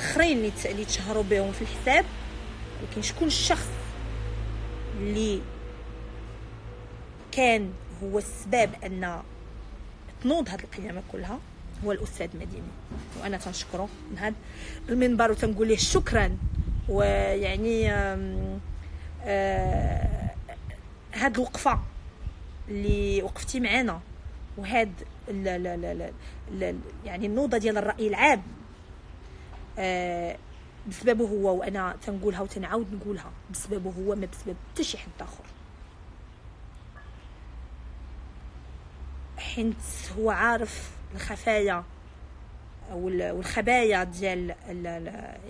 اخرين اللي تشهروا بهم في الحساب، ولكن شكون الشخص اللي كان هو السبب ان تنوض هذه القيامه كلها؟ هو الاستاذ مديني، وانا تنشكره من هذا المنبر وتنقول له شكرا. ويعني هاد الوقفه اللي وقفتي معنا وهاد لا لا لا لا يعني النوضه ديال الراي العام بسببه هو، وانا تنقولها وتنعاود نقولها بسببه هو، ما بسبب حتى شي حد اخر، حيت هو عارف الخفايا والخبايا ديال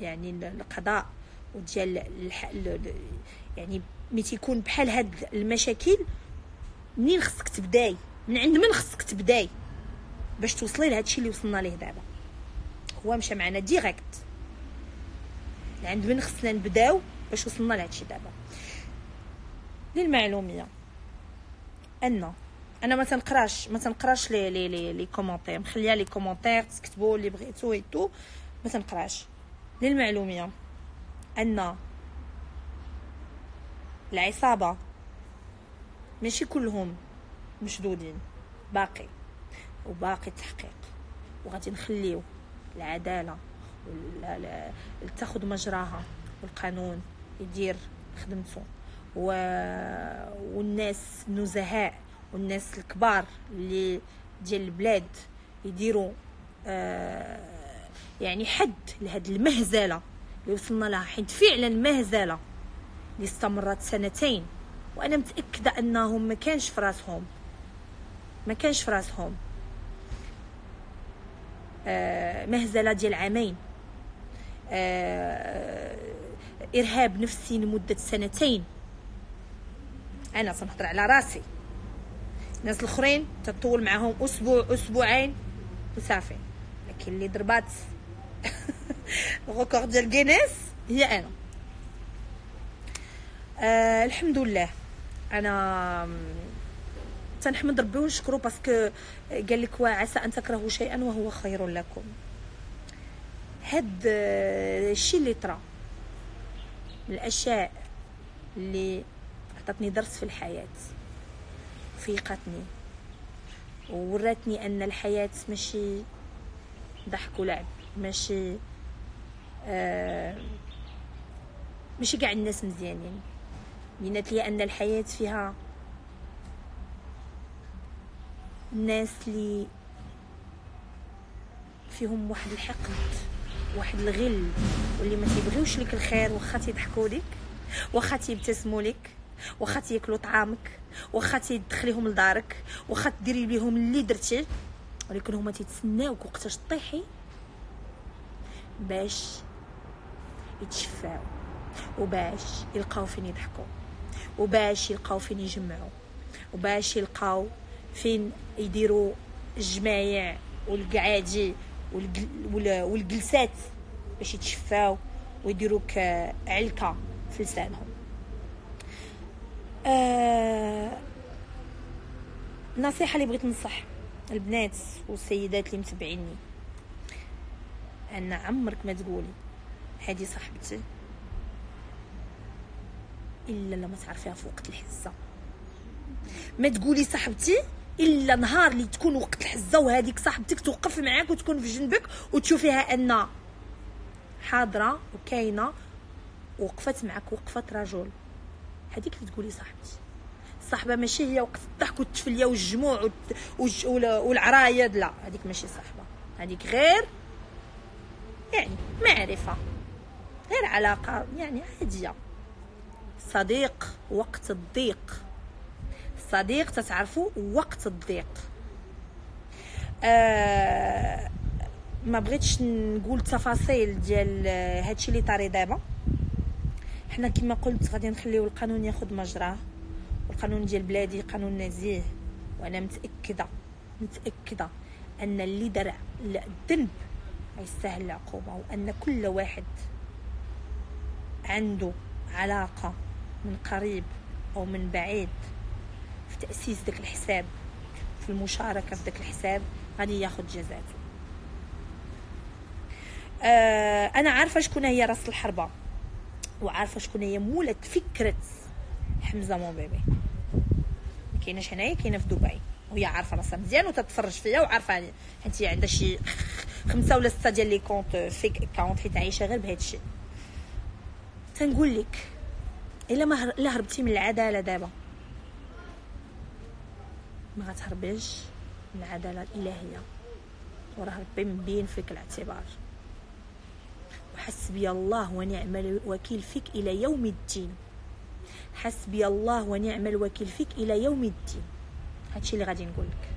يعني القضاء وديال يعني ملي تيكون بحال هاد المشاكل، منين خصك تبداي، من عند من خصك تبداي باش توصلي لهادشي اللي وصلنا ليه دابا. هو مشى معنا ديريكت لعند من خصنا نبداو باش وصلنا لهادشي دابا. للمعلوميه ان انا ما تنقراش لي كومونتير، مخليه لي كومونتير تكتبوا اللي بغيتو ايتو، ما تنقراش. للمعلوميه ان العصابه ماشي كلهم مشدودين، باقي التحقيق، وغادي نخليو العداله تاخذ مجراها والقانون يدير خدمته، والناس النزهاء والناس الكبار اللي ديال البلاد يديروا يعني حد لهاد المهزله اللي وصلنا لها، حيت فعلا مهزله اللي استمرت سنتين، وانا متاكده انهم ما كانش في راسهم مهزله ديال عامين، ارهاب نفسي لمده سنتين. انا تنهضر على راسي، الناس الاخرين تطول معاهم اسبوع اسبوعين وصافي، لكن اللي ضربات الريكورد ديال غينيس هي انا. الحمد لله انا تنحمد ربي ونشكرو، باسكو قال لك وعسى ان تكرهوا شيئا وهو خير لكم. هاد الشيء اللي طرا من الاشياء اللي عطاتني درس في الحياه، فيقتني ووراتني ان الحياه ماشي ضحك ولعب، ماشي كاع الناس مزيانين. بينات لي ان الحياه فيها الناس اللي فيهم واحد الحقد، واحد الغل، واللي ما تيبغيوش لك الخير، واخا تيضحكوا لك، واخا تيبتسموا لك، واخا تياكلوا طعامك، واخا تدخليهم لدارك، واخا ديري ليهم اللي درتي، ولكن هما تيتسناوك وقتاش طيحي باش يتشفاو، وباش يلقاو فين يضحكوا، وباش يلقاو فين يجمعوا، وباش يلقاو فين يديروا الجمايع والقعادي والجلسات باش يتشفاو ويديروك علكه في لسانهم. النصيحه اللي بغيت ننصح البنات والسيدات اللي متبعيني، ان عمرك ما تقولي هذه صاحبتي الا لما تعرفيها في وقت الحزه، ما تقولي صاحبتي الا نهار اللي تكون وقت الحزه وهذيك صاحبتك توقف معاك وتكون في جنبك وتشوفيها ان حاضره وكاينه وقفت معك وقفت رجل، هذيك اللي تقولي صاحبتي. الصاحبه ماشي هي وقت الضحك والتفليه والجموع والعرايد، لا، هذيك ماشي صاحبه، هذيك غير يعني معرفه، غير علاقه يعني عاديه. صديق وقت الضيق، صديق تتعرفوا وقت الضيق. ما بغيتش نقول تفاصيل ديال هادشي اللي طاري دابا، حنا كما قلت غادي نخليو القانون ياخذ مجراه، والقانون ديال بلادي قانون نزيه، وانا متاكده ان اللي درع الذنب يستاهل العقوبه، وان كل واحد عنده علاقه من قريب او من بعيد في تاسيس داك الحساب، في المشاركه في داك الحساب، غادي ياخذ جزاته. انا عارفه شكون هي راس الحربه وعارفه شكون هي مولات فكره حمزه مون بيبي. ما كايناش هنايا، كاينه في دبي، وهي عارفه راسها مزيان وتتفرج فيا وعارفه عليا، حيت هي عندها شي 5 ولا 6 ديال لي كونت فيك اكونت، حيت عايشه غير بهذا الشيء. تنقول لك الا ما هربتي من العداله دابا ما غتهربيش من العداله الالهيه، وراه ربي مبين فيك الاعتبار. وحسبي الله ونعم الوكيل فيك الى يوم الدين. حسبي الله ونعم الوكيل فيك الى يوم الدين. هادشي اللي غادي نقول لك،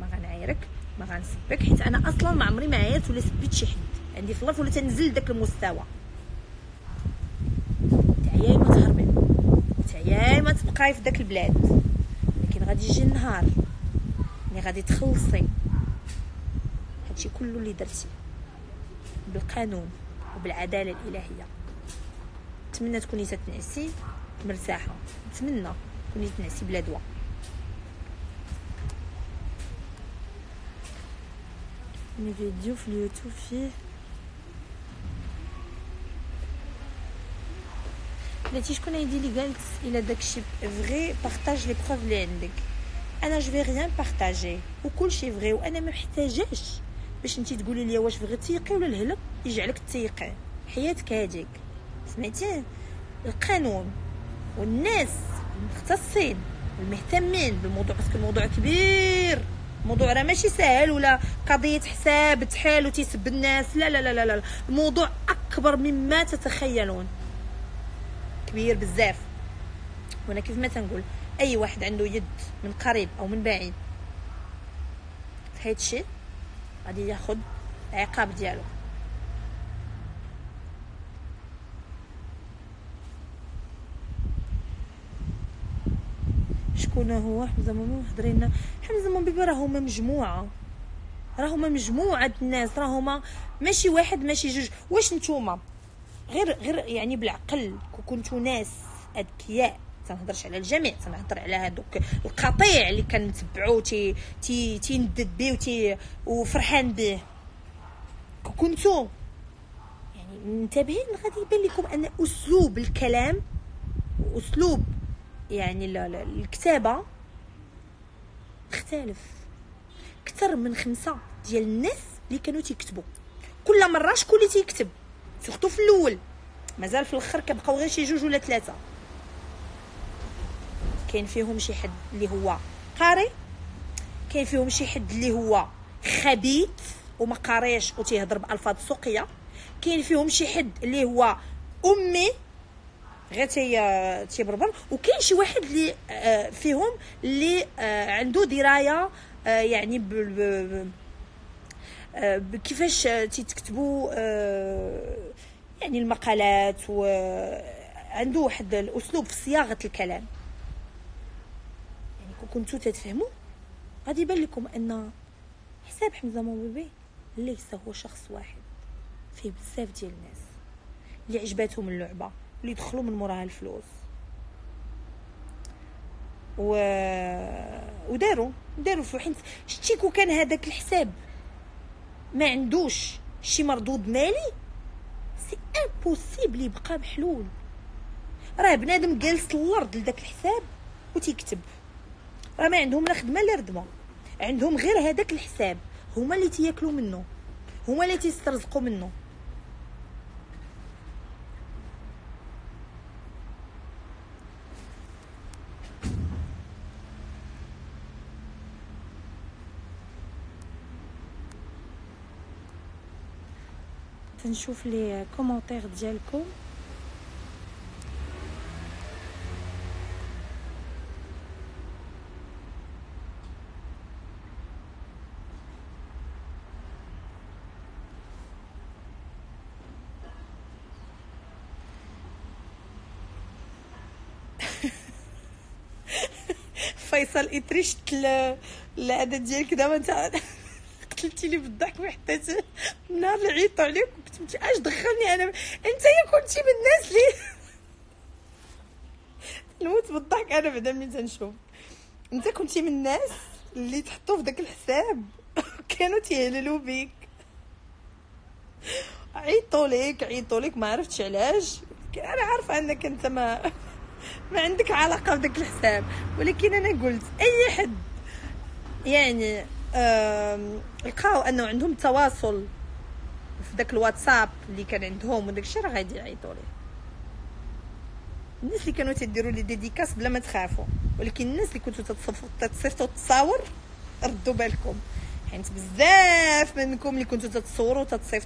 ما غنعايرك ما غنسبك، حيت انا اصلا ما عمري ما عايرت ولا سبيت شي حد عندي في الظرف ولا تنزل داك المستوى. تعياي ما تهربي، تعياي ما تبقاي في داك البلاد، ولكن غادي يجي النهار اللي غادي تخلصي هادشي كله اللي درتي بالقانون وبالعداله الالهيه. نتمنى تكوني تتنعسي مرتاحه، نتمنى تكوني تنعسي بلا دواء. من فيديو في اليوتيوب فيه بلاتي شكون هيدي اللي قالت الا داكشي فغي بارطاج لي بروف اللي عندك. انا جو في ريان بارطاجي وكلشي فغي، وانا ما محتاجاش باش انت تقولي لي واش فغي تيقي ولا الهلب يجعلك تيقي. حياتك هاديك، سمعتي القانون والناس المختصين والمهتمين بالموضوع، باسكو الموضوع كبير، الموضوع راه ماشي ساهل ولا قضيه حساب تحال وتسب الناس، لا لا لا لا لا، الموضوع اكبر مما تتخيلون، كبير بزاف. وانا كيف ما تنقول اي واحد عنده يد من قريب او من بعيد في هاد الشيء غادي ياخذ العقاب ديالو. شكون هو حمزه مون؟ هضري لنا حمزه مون بيبي. راهما مجموعه، راهما مجموعه د الناس، راهما ماشي واحد ماشي جوج. واش نتوما غير يعني بالعقل كنتو ناس اذكياء، تنهضرش على الجميع، تنهضر على هذوك القطيع اللي كنتبعو تيندد بيه وفرحان بيه، كنتو يعني منتبهين غادي يبان لكم ان اسلوب الكلام واسلوب يعني الكتابه تختلف. اكثر من 5 ديال الناس اللي كانوا تيكتبوا كل مره، شكون اللي تيكتب سورتو في الاول؟ مازال في الاخر كيبقاو غير شي 2 ولا 3 كاين فيهم شي حد اللي هو قاري، كاين فيهم شي حد اللي هو خبيث وما قاريش وتيهضر بالفاظ سوقيه، كاين فيهم شي حد اللي هو امي غير تيبربر، وكاين شي واحد اللي فيهم اللي عنده درايه يعني كيفاش تيتكتبوا يعني المقالات، وعنده واحد الاسلوب في صياغه الكلام. يعني كنتو تتفهموا غادي يبان لكم ان حساب حمزه مون بيبي ليس هو شخص واحد، فيه بزاف ديال الناس اللي عجباتهم اللعبه اللي يدخلوا من موراها الفلوس وداروا فحين. شتي كون كان هذاك الحساب ما عندوش شي مردود مالي سي امبوسيبل يبقى محلول. راه بنادم جالس الارض لذاك الحساب وتيكتب، راه ما عندهم لا خدمه لا ردمه، عندهم غير هذاك الحساب، هما اللي تياكلوا منه، هما اللي تيسترزقوا منه. نشوف لي كومونتير ديالكم. فيصل اترشت العدد ديالك دابا، انت قلتي لي بالضحك وحتى نهار اللي عيطوا عليك قلت اش دخلني انا، انتيا كنتي من الناس اللي نموت بالضحك انا بعدا ملي تنشوف انت كنتي من الناس اللي تحطوا في داك الحساب كانوا تيهللوا بيك عيطوا لك ما عرفتش علاش. انا عارفه انك انت ما عندك علاقه بداك الحساب، ولكن انا قلت اي حد يعني لقاو انه عندهم تواصل في داك الواتساب اللي كان عندهم وداك الشيء راه غادي يعيطوا ليه. الناس اللي كانوا تيديروا لي ديديكاس بلا ما تخافوا، ولكن الناس اللي كنتوا تتصيفطوا التصاور ردوا بالكم، حيت بزاف منكم اللي كنتوا تتصوروا